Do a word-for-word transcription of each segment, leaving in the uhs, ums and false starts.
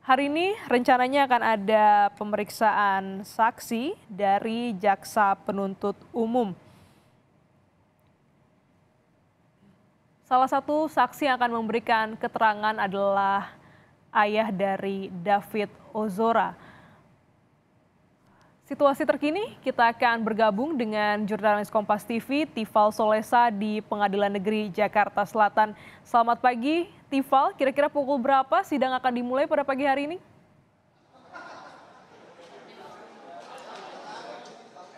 Hari ini rencananya akan ada pemeriksaan saksi dari jaksa penuntut umum. Salah satu saksi yang akan memberikan keterangan adalah ayah dari David Ozora. Situasi terkini, kita akan bergabung dengan jurnalis Kompas T V, Tifal Solesa di Pengadilan Negeri Jakarta Selatan. Selamat pagi, Tifal. Kira-kira pukul berapa sidang akan dimulai pada pagi hari ini?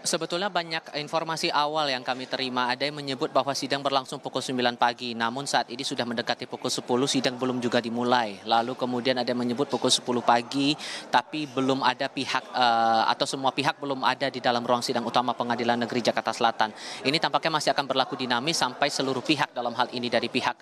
Sebetulnya banyak informasi awal yang kami terima. Ada yang menyebut bahwa sidang berlangsung pukul sembilan pagi, namun saat ini sudah mendekati pukul sepuluh, sidang belum juga dimulai. Lalu kemudian ada yang menyebut pukul sepuluh pagi, tapi belum ada pihak uh, atau semua pihak belum ada di dalam ruang sidang utama Pengadilan Negeri Jakarta Selatan. Ini tampaknya masih akan berlaku dinamis sampai seluruh pihak dalam hal ini dari pihak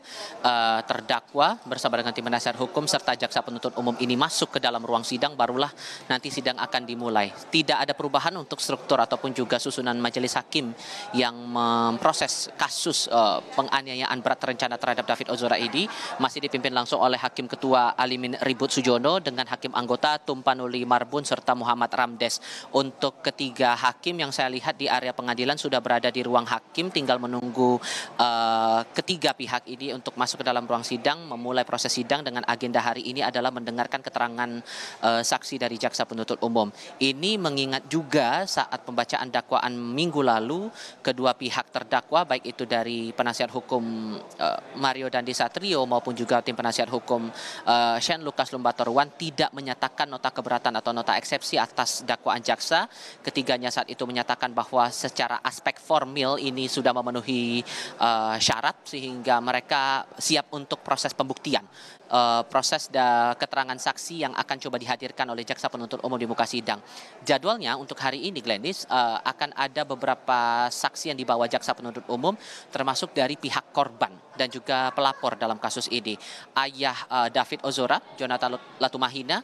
uh, terdakwa bersama dengan tim penasihat hukum serta jaksa penuntut umum ini masuk ke dalam ruang sidang, barulah nanti sidang akan dimulai. Tidak ada perubahan untuk struktur ataupun juga susunan majelis hakim yang memproses kasus uh, penganiayaan berat terencana terhadap David Ozora ini masih dipimpin langsung oleh Hakim Ketua Alimin Ribut Sujono dengan Hakim Anggota Tumpanuli Marbun serta Muhammad Ramdes. Untuk ketiga hakim yang saya lihat di area pengadilan sudah berada di ruang hakim, tinggal menunggu uh, ketiga pihak ini untuk masuk ke dalam ruang sidang, memulai proses sidang dengan agenda hari ini adalah mendengarkan keterangan uh, saksi dari jaksa penuntut umum. Ini mengingat juga saat pembacaan dakwaan minggu lalu kedua pihak terdakwa baik itu dari penasihat hukum eh, Mario Dandi Satrio maupun juga tim penasihat hukum eh, Shane Lucas Lumbatorwan tidak menyatakan nota keberatan atau nota eksepsi atas dakwaan jaksa. Ketiganya saat itu menyatakan bahwa secara aspek formil ini sudah memenuhi eh, syarat sehingga mereka siap untuk proses pembuktian. Uh, proses da, keterangan saksi yang akan coba dihadirkan oleh jaksa penuntut umum di muka sidang. Jadwalnya untuk hari ini, Glenis, uh, akan ada beberapa saksi yang dibawa jaksa penuntut umum, termasuk dari pihak korban dan juga pelapor dalam kasus ini. Ayah uh, David Ozora, Jonathan Latumahina,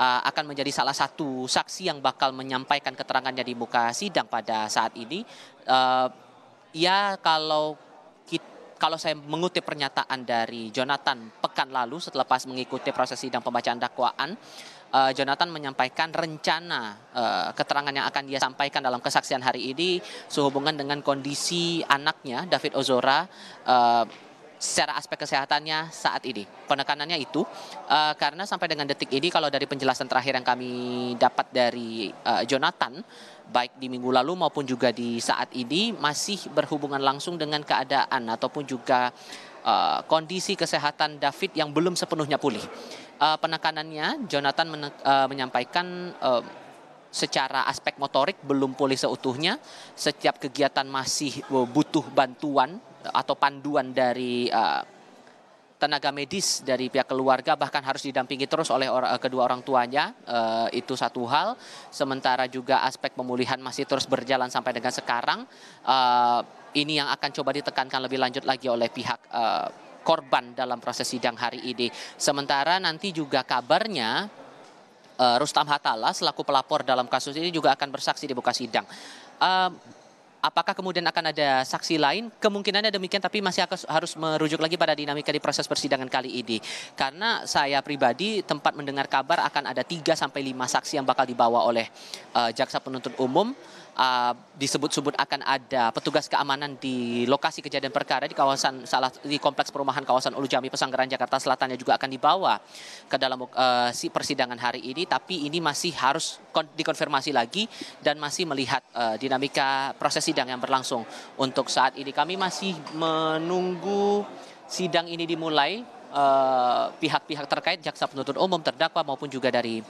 uh, akan menjadi salah satu saksi yang bakal menyampaikan keterangannya di muka sidang pada saat ini. Uh, ya, kalau kita Kalau saya mengutip pernyataan dari Jonathan pekan lalu setelah pas mengikuti proses sidang pembacaan dakwaan, uh, Jonathan menyampaikan rencana uh, keterangan yang akan dia sampaikan dalam kesaksian hari ini sehubungan dengan kondisi anaknya David Ozora uh, secara aspek kesehatannya saat ini. Penekanannya itu uh, karena sampai dengan detik ini kalau dari penjelasan terakhir yang kami dapat dari uh, Jonathan, baik di minggu lalu maupun juga di saat ini masih berhubungan langsung dengan keadaan ataupun juga uh, kondisi kesehatan David yang belum sepenuhnya pulih. Uh, penekanannya, Jonathan men uh, menyampaikan uh, secara aspek motorik belum pulih seutuhnya, setiap kegiatan masih butuh bantuan atau panduan dari uh, tenaga medis dari pihak keluarga, bahkan harus didampingi terus oleh or kedua orang tuanya, e, itu satu hal. Sementara juga aspek pemulihan masih terus berjalan sampai dengan sekarang. E, ini yang akan coba ditekankan lebih lanjut lagi oleh pihak e, korban dalam proses sidang hari ini. Sementara nanti juga kabarnya e, Rustam Hatala selaku pelapor dalam kasus ini juga akan bersaksi di muka sidang. E, Apakah kemudian akan ada saksi lain? Kemungkinannya demikian, tapi masih harus merujuk lagi pada dinamika di proses persidangan kali ini. Karena saya pribadi tempat mendengar kabar akan ada tiga sampai lima saksi yang bakal dibawa oleh uh, jaksa penuntut umum. Uh, disebut-sebut akan ada petugas keamanan di lokasi kejadian perkara di kawasan salah di kompleks perumahan kawasan Ulu Jami Pesanggaran Jakarta Selatan yang juga akan dibawa ke dalam uh, si persidangan hari ini, tapi ini masih harus dikonfirmasi lagi dan masih melihat uh, dinamika proses sidang yang berlangsung. Untuk saat ini kami masih menunggu sidang ini dimulai, pihak-pihak uh, terkait jaksa penuntut umum, terdakwa maupun juga dari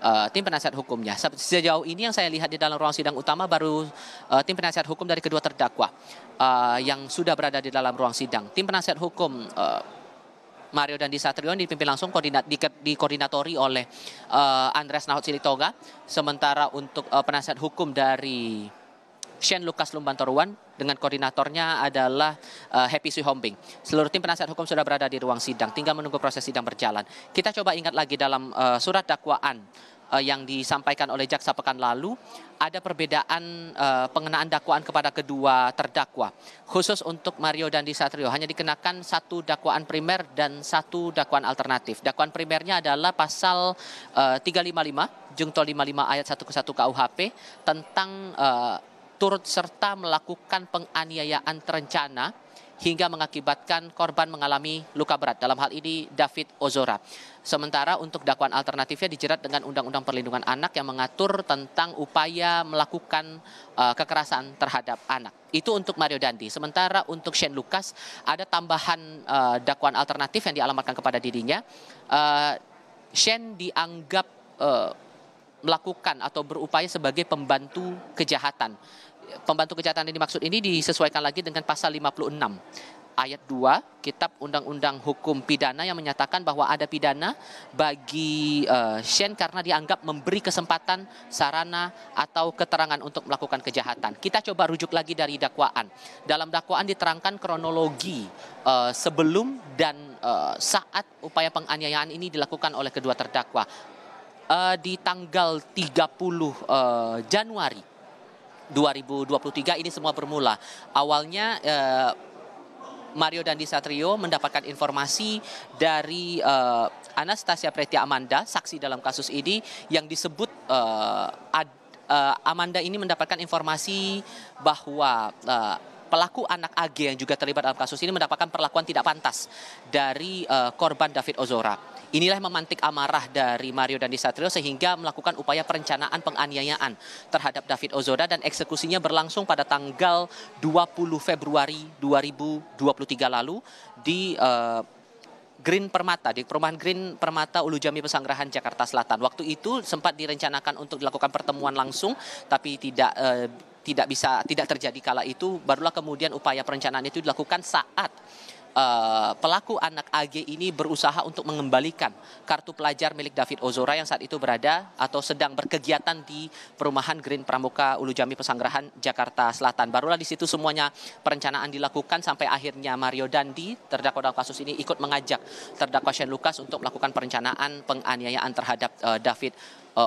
Uh, tim penasihat hukumnya. Sejauh ini yang saya lihat di dalam ruang sidang utama baru uh, tim penasihat hukum dari kedua terdakwa uh, yang sudah berada di dalam ruang sidang. Tim penasihat hukum uh, Mario Dandi Satrio dipimpin langsung koordinat, di, dikoordinatori oleh uh, Andreas Nahot Silitoga. Sementara untuk uh, penasihat hukum dari Shane Lucas Lumbantorwan dengan koordinatornya adalah uh, Happy Suhombing. Seluruh tim penasihat hukum sudah berada di ruang sidang, tinggal menunggu proses sidang berjalan. Kita coba ingat lagi dalam uh, surat dakwaan uh, yang disampaikan oleh jaksa pekan lalu, ada perbedaan uh, pengenaan dakwaan kepada kedua terdakwa. Khusus untuk Mario Dandisatrio hanya dikenakan satu dakwaan primer dan satu dakwaan alternatif. Dakwaan primernya adalah pasal uh, tiga lima lima, Jungto lima puluh lima ayat satu ke satu K U H P tentang uh, turut serta melakukan penganiayaan terencana hingga mengakibatkan korban mengalami luka berat. Dalam hal ini David Ozora. Sementara untuk dakwaan alternatifnya dijerat dengan Undang-Undang Perlindungan Anak yang mengatur tentang upaya melakukan uh, kekerasan terhadap anak. Itu untuk Mario Dandi. Sementara untuk Shane Lucas ada tambahan uh, dakwaan alternatif yang dialamatkan kepada dirinya. Uh, Shane dianggap uh, melakukan atau berupaya sebagai pembantu kejahatan. Pembantu kejahatan yang dimaksud ini disesuaikan lagi dengan pasal lima puluh enam ayat dua Kitab Undang-Undang Hukum Pidana yang menyatakan bahwa ada pidana bagi uh, Shane karena dianggap memberi kesempatan, sarana atau keterangan untuk melakukan kejahatan. Kita coba rujuk lagi dari dakwaan. Dalam dakwaan diterangkan kronologi uh, sebelum dan uh, saat upaya penganiayaan ini dilakukan oleh kedua terdakwa. Uh, di tanggal tiga puluh uh, Januari dua ribu dua puluh tiga ini semua bermula. Awalnya eh, Mario Dandisatrio mendapatkan informasi dari eh, Anastasia Pretia Amanda, saksi dalam kasus ini, yang disebut eh, ad, eh, Amanda ini mendapatkan informasi bahwa eh, pelaku anak A G yang juga terlibat dalam kasus ini mendapatkan perlakuan tidak pantas dari uh, korban David Ozora. Inilah yang memantik amarah dari Mario Dandisatrio sehingga melakukan upaya perencanaan penganiayaan terhadap David Ozora dan eksekusinya berlangsung pada tanggal dua puluh Februari dua ribu dua puluh tiga lalu di uh, Green Permata, di perumahan Green Permata Ulu Jami Pesanggerahan Jakarta Selatan. Waktu itu sempat direncanakan untuk dilakukan pertemuan langsung tapi tidak uh, tidak bisa tidak terjadi kala itu. Barulah kemudian upaya perencanaan itu dilakukan saat uh, pelaku anak A G ini berusaha untuk mengembalikan kartu pelajar milik David Ozora yang saat itu berada atau sedang berkegiatan di perumahan Green Pramuka Ulu Jami Pesanggerahan Jakarta Selatan. Barulah di situ semuanya perencanaan dilakukan sampai akhirnya Mario Dandi, terdakwa dalam kasus ini, ikut mengajak terdakwa Shane Lucas untuk melakukan perencanaan penganiayaan terhadap uh, David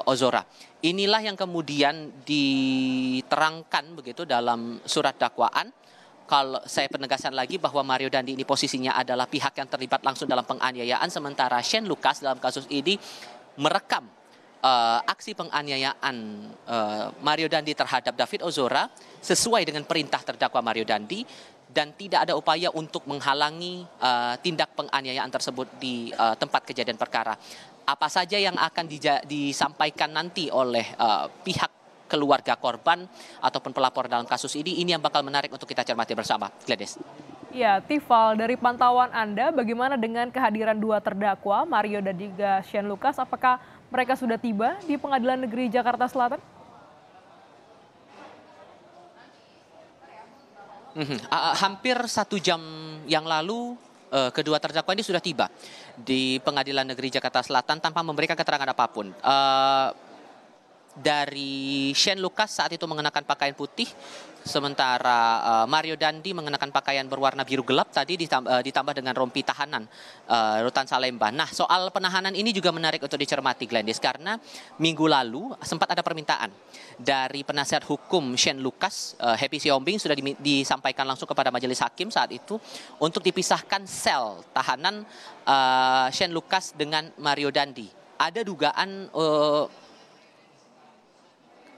Ozora. Inilah yang kemudian diterangkan begitu dalam surat dakwaan. Kalau saya penegasan lagi bahwa Mario Dandi ini posisinya adalah pihak yang terlibat langsung dalam penganiayaan, sementara Shane Lucas dalam kasus ini merekam uh, aksi penganiayaan uh, Mario Dandi terhadap David Ozora sesuai dengan perintah terdakwa Mario Dandi dan tidak ada upaya untuk menghalangi uh, tindak penganiayaan tersebut di uh, tempat kejadian perkara. Apa saja yang akan disampaikan nanti oleh uh, pihak keluarga korban ataupun pelapor dalam kasus ini, ini yang bakal menarik untuk kita cermati bersama. Gladys. Ya, Tifal, dari pantauan Anda, bagaimana dengan kehadiran dua terdakwa, Mario dan juga Shane Lucas? Apakah mereka sudah tiba di Pengadilan Negeri Jakarta Selatan? Mm-hmm. uh, hampir satu jam yang lalu, kedua terdakwa ini sudah tiba di Pengadilan Negeri Jakarta Selatan tanpa memberikan keterangan apapun. Uh, dari Shane Lucas saat itu mengenakan pakaian putih, sementara uh, Mario Dandi mengenakan pakaian berwarna biru gelap tadi ditambah, uh, ditambah dengan rompi tahanan uh, Rutan Salemba. Nah, soal penahanan ini juga menarik untuk dicermati, Gladys, karena minggu lalu sempat ada permintaan dari penasihat hukum Shane Lucas, uh, Happy Siombing, sudah di, disampaikan langsung kepada majelis hakim saat itu untuk dipisahkan sel tahanan uh, Shane Lucas dengan Mario Dandi. Ada dugaan uh,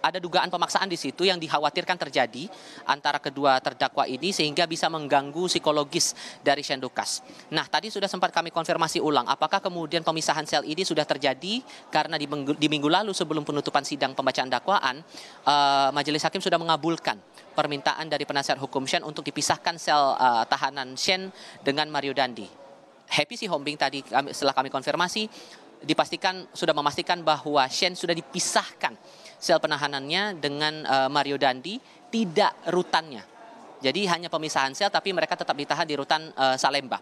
Ada dugaan pemaksaan di situ yang dikhawatirkan terjadi antara kedua terdakwa ini sehingga bisa mengganggu psikologis dari Shane Lucas. Nah, tadi sudah sempat kami konfirmasi ulang apakah kemudian pemisahan sel ini sudah terjadi karena di minggu, di minggu lalu sebelum penutupan sidang pembacaan dakwaan uh, majelis hakim sudah mengabulkan permintaan dari penasihat hukum Shane untuk dipisahkan sel uh, tahanan Shane dengan Mario Dandi. Happy Siombing tadi kami, setelah kami konfirmasi dipastikan sudah memastikan bahwa Shane sudah dipisahkan sel penahanannya dengan uh, Mario Dandi, tidak rutannya. Jadi hanya pemisahan sel tapi mereka tetap ditahan di Rutan uh, Salemba.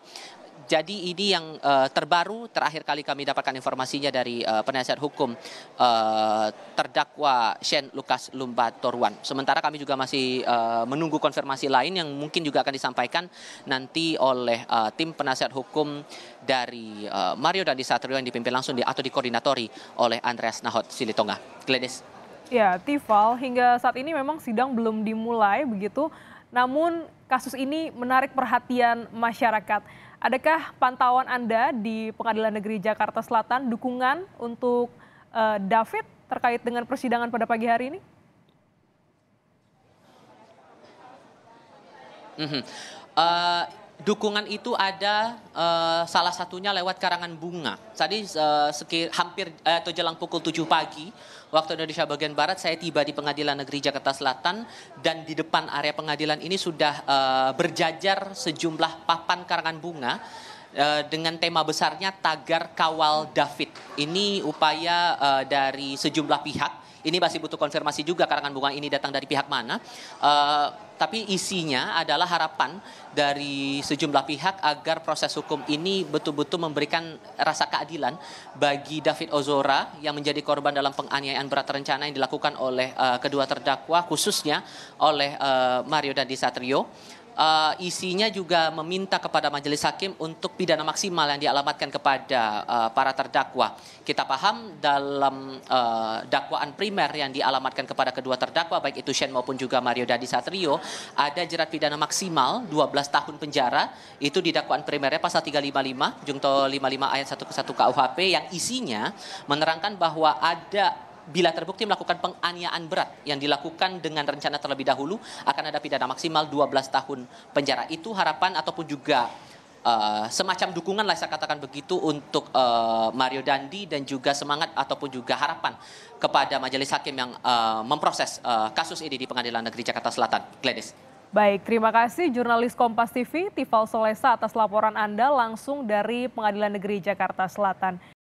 jadi ini yang uh, terbaru, terakhir kali kami dapatkan informasinya dari uh, penasihat hukum uh, terdakwa Shane Lucas Lumbatorwan. Sementara kami juga masih uh, menunggu konfirmasi lain yang mungkin juga akan disampaikan nanti oleh uh, tim penasihat hukum dari uh, Mario Dandisatrio yang dipimpin langsung di, atau dikoordinatori oleh Andreas Nahot Silitonga. Glenis. Ya, Tifal, hingga saat ini memang sidang belum dimulai begitu, namun kasus ini menarik perhatian masyarakat. Adakah pantauan Anda di Pengadilan Negeri Jakarta Selatan dukungan untuk uh, David terkait dengan persidangan pada pagi hari ini? Mm-hmm. uh... Dukungan itu ada uh, salah satunya lewat karangan bunga. Tadi uh, sekir, hampir uh, atau jelang pukul tujuh pagi waktu Indonesia bagian Barat saya tiba di Pengadilan Negeri Jakarta Selatan dan di depan area pengadilan ini sudah uh, berjajar sejumlah papan karangan bunga uh, dengan tema besarnya Tagar Kawal David. Ini upaya uh, dari sejumlah pihak. Ini masih butuh konfirmasi juga karangan bunga ini datang dari pihak mana. Uh, tapi isinya adalah harapan dari sejumlah pihak agar proses hukum ini betul-betul memberikan rasa keadilan bagi David Ozora yang menjadi korban dalam penganiayaan berat terencana yang dilakukan oleh uh, kedua terdakwa, khususnya oleh uh, Mario Dandisatrio. Uh, isinya juga meminta kepada majelis hakim untuk pidana maksimal yang dialamatkan kepada uh, para terdakwa. Kita paham dalam uh, dakwaan primer yang dialamatkan kepada kedua terdakwa, baik itu Shane maupun juga Mario Dandisatrio, ada jerat pidana maksimal dua belas tahun penjara. Itu di dakwaan primernya pasal tiga lima lima, Jungto lima puluh lima ayat satu ke satu K U H P yang isinya menerangkan bahwa ada bila terbukti melakukan penganiayaan berat yang dilakukan dengan rencana terlebih dahulu akan ada pidana maksimal dua belas tahun penjara. Itu harapan ataupun juga uh, semacam dukungan lah saya katakan begitu untuk uh, Mario Dandi dan juga semangat ataupun juga harapan kepada majelis hakim yang uh, memproses uh, kasus ini di Pengadilan Negeri Jakarta Selatan. Glenis. Baik, terima kasih jurnalis Kompas T V Tifal Solesa atas laporan Anda langsung dari Pengadilan Negeri Jakarta Selatan.